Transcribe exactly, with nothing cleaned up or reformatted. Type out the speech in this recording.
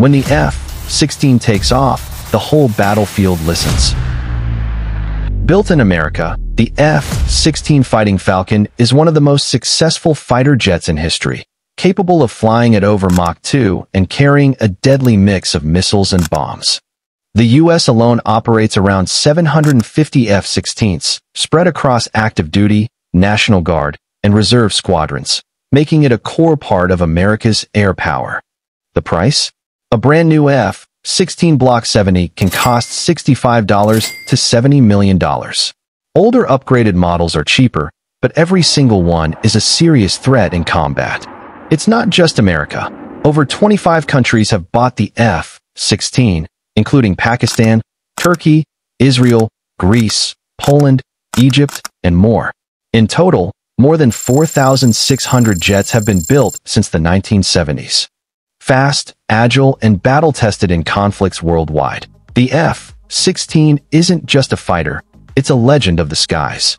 When the F sixteen takes off, the whole battlefield listens. Built in America, the F sixteen Fighting Falcon is one of the most successful fighter jets in history, capable of flying at over Mach two and carrying a deadly mix of missiles and bombs. The U S alone operates around seven hundred fifty F sixteens, spread across active duty, National Guard, and reserve squadrons, making it a core part of America's air power. The price? A brand new F sixteen Block seventy can cost sixty-five to seventy million dollars. Older upgraded models are cheaper, but every single one is a serious threat in combat. It's not just America. Over twenty-five countries have bought the F sixteen, including Pakistan, Turkey, Israel, Greece, Poland, Egypt, and more. In total, more than four thousand six hundred jets have been built since the nineteen seventies. Fast, agile, and battle-tested in conflicts worldwide, the F sixteen isn't just a fighter, it's a legend of the skies.